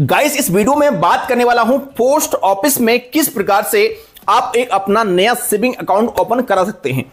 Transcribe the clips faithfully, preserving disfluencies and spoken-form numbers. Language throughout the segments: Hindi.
गाइस, इस वीडियो में बात करने वाला हूं पोस्ट ऑफिस में किस प्रकार से आप एक अपना नया सेविंग अकाउंट ओपन करा सकते हैं।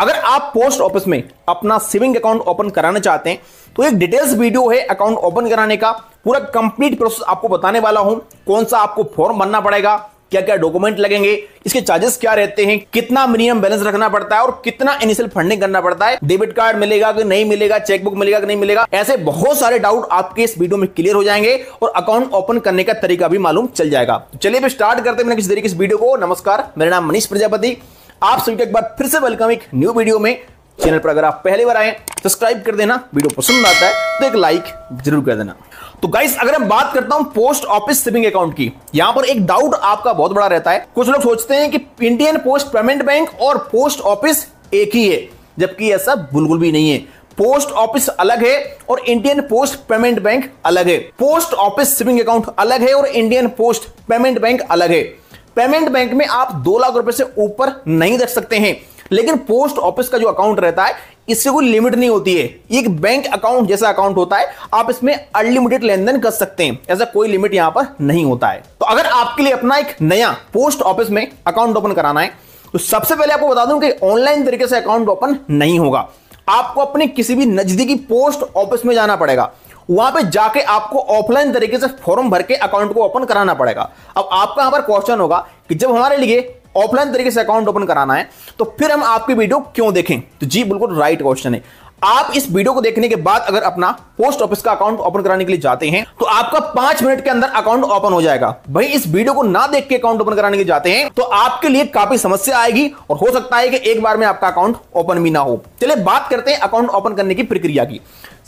अगर आप पोस्ट ऑफिस में अपना सेविंग अकाउंट ओपन कराना चाहते हैं तो एक डिटेल्स वीडियो है अकाउंट ओपन कराने का, पूरा कंप्लीट प्रोसेस आपको बताने वाला हूं। कौन सा आपको फॉर्म भरना पड़ेगा, क्या क्या डॉक्यूमेंट लगेंगे, इसके चार्जेस क्या रहते हैं, कितना मिनिमम बैलेंस रखना पड़ता है और कितना इनिशियल फंडिंग करना पड़ता है, डेबिट कार्ड मिलेगा कि नहीं मिलेगा, चेकबुक मिलेगा कि नहीं मिलेगा, ऐसे बहुत सारे डाउट आपके इस वीडियो में क्लियर हो जाएंगे और अकाउंट ओपन करने का तरीका भी मालूम चल जाएगा। चलिए फिर स्टार्ट करते हैं किस तरीके इस वीडियो को। नमस्कार, मेरा नाम मनीष प्रजापति, आप सभी को एक बार फिर से वेलकम एक न्यू वीडियो में। चैनल पर अगर आप पहली बार आए सब्सक्राइब कर देना, वीडियो पसंद आता है तो एक लाइक जरूर कर देना। तो गाइस, अगर मैं बात करता हूं पोस्ट ऑफिस सेविंग अकाउंट की, यहां पर एक डाउट आपका बहुत बड़ा रहता है। कुछ लोग सोचते हैं कि इंडियन पोस्ट पेमेंट बैंक और पोस्ट ऑफिस एक ही है, जबकि ऐसा बिल्कुल भी नहीं है। पोस्ट ऑफिस अलग है और इंडियन पोस्ट पेमेंट बैंक अलग है। पोस्ट ऑफिस सेविंग अकाउंट अलग है और इंडियन पोस्ट पेमेंट बैंक अलग है। पेमेंट बैंक में आप दो लाख रुपए से ऊपर नहीं रख सकते हैं, लेकिन पोस्ट ऑफिस का जो अकाउंट रहता है इससे कोई लिमिट नहीं होती है। एक बैंक अकाउंट जैसा अकाउंट होता है, आप इसमें अनलिमिटेड लेन देन कर सकते हैं, ऐसा कोई लिमिट यहां पर नहीं होता है। तो अगर आपके लिए अपना एक नया पोस्ट ऑफिस में अकाउंट ओपन कराना है तो सबसे पहले आपको बता दूं कि ऑनलाइन तरीके से अकाउंट ओपन नहीं होगा। आपको अपने किसी भी नजदीकी पोस्ट ऑफिस में जाना पड़ेगा, वहां पे जाके आपको ऑफलाइन तरीके से फॉर्म भर के अकाउंट को ओपन कराना पड़ेगा। अब आपका यहां पर क्वेश्चन होगा कि जब हमारे लिए ऑफलाइन तरीके से अकाउंट ओपन कराना है तो फिर हम आपकी वीडियो क्यों देखें? तो जी बिल्कुल राइट क्वेश्चन है। आप इस वीडियो को देखने के बाद अगर अपना पोस्ट ऑफिस का अकाउंट ओपन कराने के लिए जाते हैं तो आपका पांच मिनट के अंदर अकाउंट ओपन हो जाएगा। भाई, इस वीडियो को ना देख के अकाउंट ओपन कराने के लिए जाते हैं तो आपके लिए काफी समस्या आएगी और हो सकता है कि एक बार में आपका अकाउंट ओपन भी ना हो। चलिए बात करते हैं अकाउंट ओपन करने की प्रक्रिया की।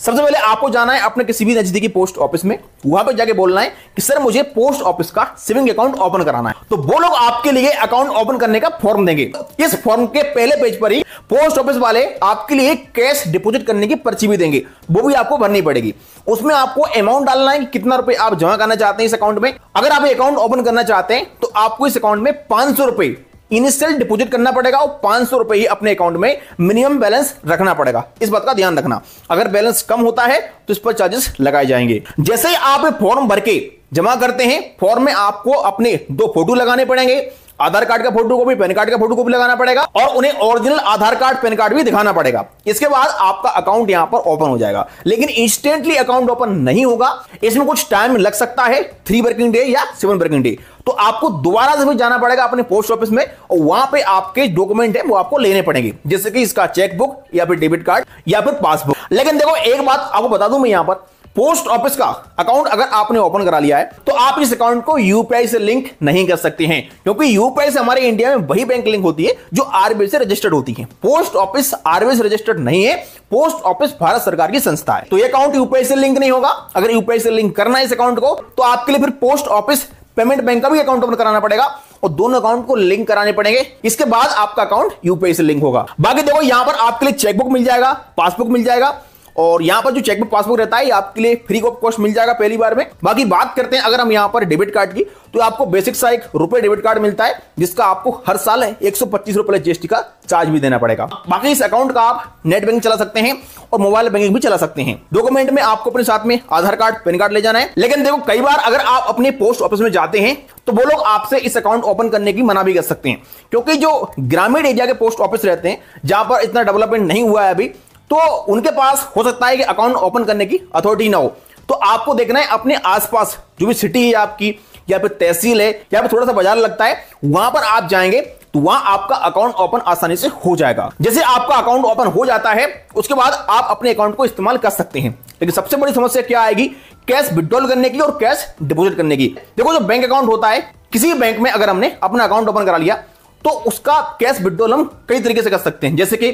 सबसे पहले आपको जाना है अपने किसी भी नजदीकी पोस्ट ऑफिस में, वहां पर जाके बोलना है कि सर मुझे पोस्ट ऑफिस का सेविंग अकाउंट ओपन कराना है, तो वो लोग आपके लिए अकाउंट ओपन करने का फॉर्म देंगे। इस फॉर्म के पहले पेज पर ही पोस्ट ऑफिस वाले आपके लिए कैश डिपॉजिट करने की पर्ची भी देंगे, वो भी आपको भरनी पड़ेगी। उसमें आपको अमाउंट डालना है कि कितना रुपए आप जमा करना चाहते हैं इस अकाउंट में। अगर आप अकाउंट ओपन करना चाहते हैं तो आपको इस अकाउंट में पांच सौ रुपए इनिशियल डिपॉजिट करना पड़ेगा और पांच सौ रुपए ही अपने अकाउंट में मिनिमम बैलेंस रखना पड़ेगा। इस बात का ध्यान रखना, अगर बैलेंस कम होता है तो इस पर चार्जेस लगाए जाएंगे। जैसे ही आप फॉर्म भर के जमा करते हैं, फॉर्म में आपको अपने दो फोटो लगाने पड़ेंगे, आधार कार्ड का फोटो कॉपी, पैन कार्ड का फोटो कॉपी लगाना पड़ेगा और उन्हें original Aadhaar card pan card भी दिखाना पड़ेगा। इसके बाद आपका अकाउंट यहां पर ओपन हो जाएगा, लेकिन इंस्टेंटली अकाउंट ओपन नहीं होगा। इसमें कुछ टाइम लग सकता है, थ्री वर्किंग डे या सेवन वर्किंग डे। तो आपको दोबारा से भी जाना पड़ेगा अपने पोस्ट ऑफिस में और वहां पे आपके डॉक्यूमेंट है वो आपको लेने पड़ेंगे, जैसे कि इसका चेकबुक या फिर डेबिट कार्ड या फिर पासबुक। लेकिन देखो एक बात आपको बता दूं मैं, यहां पर पोस्ट ऑफिस का अकाउंट अगर आपने ओपन करा लिया है तो आप इस अकाउंट को यूपीआई से लिंक नहीं कर सकते हैं, क्योंकि यूपीआई से हमारे इंडिया में वही बैंक लिंक होती है जो आरबीआई से रजिस्टर्ड होती है। पोस्ट ऑफिस आरबीआई से रजिस्टर्ड नहीं है, पोस्ट ऑफिस भारत सरकार की संस्था है, तो यह अकाउंट यूपीआई से लिंक नहीं होगा। अगर यूपीआई से लिंक करना है इस अकाउंट को तो आपके लिए फिर पोस्ट ऑफिस पेमेंट बैंक का भी अकाउंट ओपन कराना पड़ेगा और दोनों अकाउंट को लिंक कराने पड़ेंगे, इसके बाद आपका अकाउंट यूपीआई से लिंक होगा। बाकी देखो यहां पर आपके लिए चेकबुक मिल जाएगा, पासबुक मिल जाएगा और यहां पर जो चेकबुक पासबुक रहता है आपके लिए फ्री ऑफ कॉस्ट मिल जाएगा पहली बार में। बाकी बात करते हैं अगर हम यहां पर डेबिट कार्ड की, तो आपको बेसिक सा एक रुपए डेबिट कार्ड मिलता है जिसका आपको हर साल एक सौ पच्चीस रुपए जीएसटी का चार्ज भी देना पड़ेगा। बाकी इस अकाउंट का आप नेट बैंकिंग चला सकते हैं और मोबाइल बैंकिंग भी चला सकते हैं। डॉक्यूमेंट में आपको अपने साथ में आधार कार्ड पैन कार्ड ले जाना है। लेकिन देखो कई बार अगर आप अपने पोस्ट ऑफिस में जाते हैं तो वो लोग आपसे इस अकाउंट ओपन करने की मना भी कर सकते हैं, क्योंकि जो ग्रामीण एरिया के पोस्ट ऑफिस रहते हैं जहां पर इतना डेवलपमेंट नहीं हुआ है अभी, तो उनके पास हो सकता है कि अकाउंट ओपन करने की अथॉरिटी ना हो। तो आपको देखना है अपने आसपास जो भी सिटी है आपकी या फिर तहसील है या फिर थोड़ा सा बाजार लगता है, वहां पर आप जाएंगे तो वहां आपका अकाउंट ओपन आसानी से हो जाएगा। जैसे आपका अकाउंट ओपन हो जाता है उसके बाद आप अपने अकाउंट को इस्तेमाल कर सकते हैं। लेकिन सबसे बड़ी समस्या क्या आएगी? कैश विड्रॉल करने की और कैश डिपॉजिट करने की। देखो जो बैंक अकाउंट होता है, किसी बैंक में अगर हमने अपना अकाउंट ओपन करा लिया तो उसका कैश विड्रॉल हम कई तरीके से कर सकते हैं। जैसे कि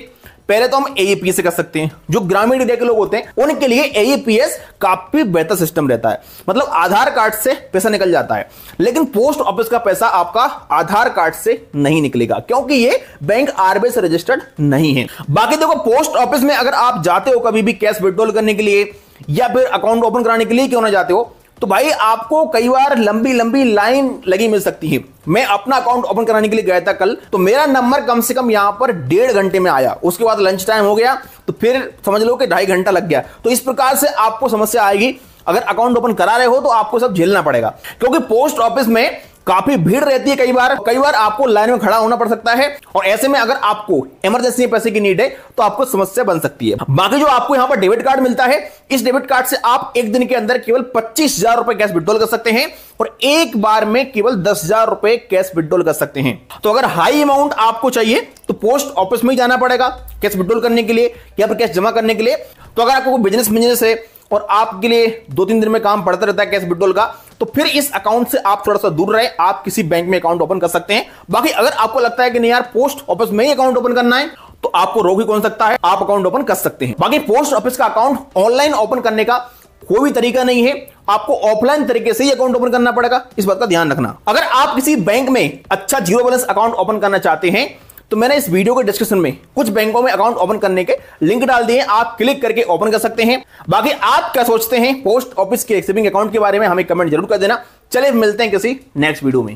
पहले तो हम एईपीएस से कर सकते हैं, जो ग्रामीण एरिया के लोग होते हैं उनके लिए एईपीएस काफी बेहतर सिस्टम रहता है, मतलब आधार कार्ड से पैसा निकल जाता है। लेकिन पोस्ट ऑफिस का पैसा आपका आधार कार्ड से नहीं निकलेगा, क्योंकि ये बैंक आरबीआई से रजिस्टर्ड नहीं है। बाकी देखो पोस्ट ऑफिस में अगर आप जाते हो कभी भी कैश विड्रॉल करने के लिए या फिर अकाउंट ओपन कराने के लिए क्यों ना जाते हो, तो भाई आपको कई बार लंबी लंबी लाइन लगी मिल सकती है। मैं अपना अकाउंट ओपन कराने के लिए गया था कल, तो मेरा नंबर कम से कम यहां पर डेढ़ घंटे में आया, उसके बाद लंच टाइम हो गया तो फिर समझ लो कि ढाई घंटा लग गया। तो इस प्रकार से आपको समस्या आएगी। अगर अकाउंट ओपन करा रहे हो तो आपको सब झेलना पड़ेगा, क्योंकि पोस्ट ऑफिस में काफी भीड़ रहती है। कई बार कई बार आपको लाइन में खड़ा होना पड़ सकता है, और ऐसे में अगर आपको इमरजेंसी में पैसे की नीड है तो आपको समस्या बन सकती है। बाकी जो आपको यहाँ पर डेबिट कार्ड मिलता है, इस डेबिट कार्ड से आप एक दिन के अंदर केवल पच्चीस हजार रुपए कैश विड्रॉल कर सकते हैं और एक बार में केवल दस हजार रुपए कैश विड्रॉल कर सकते हैं। तो अगर हाई अमाउंट आपको चाहिए तो पोस्ट ऑफिस में ही जाना पड़ेगा कैश विड्रॉल करने के लिए या फिर कैश जमा करने के लिए। तो अगर आपको बिजनेस बिजनेस है और आपके लिए दो तीन दिन में काम पड़ता रहता है कैश विड्रॉल का, तो फिर इस अकाउंट से आप थोड़ा सा दूर रहे, आप किसी बैंक में अकाउंट ओपन कर सकते हैं। बाकी अगर आपको लगता है कि नहीं यार पोस्ट ऑफिस में ही अकाउंट ओपन करना है, तो आपको रोक ही कौन सकता है, आप अकाउंट ओपन कर सकते हैं। बाकी पोस्ट ऑफिस का अकाउंट ऑनलाइन ओपन करने का कोई भी तरीका नहीं है, आपको ऑफलाइन तरीके से ही अकाउंट ओपन करना पड़ेगा, इस बात का ध्यान रखना। अगर आप किसी बैंक में अच्छा जीरो बैलेंस अकाउंट ओपन करना चाहते हैं तो मैंने इस वीडियो के डिस्क्रिप्शन में कुछ बैंकों में अकाउंट ओपन करने के लिंक डाल दिए, आप क्लिक करके ओपन कर सकते हैं। बाकी आप क्या सोचते हैं पोस्ट ऑफिस के सेविंग अकाउंट के बारे में, हमें कमेंट जरूर कर देना। चलिए मिलते हैं किसी नेक्स्ट वीडियो में।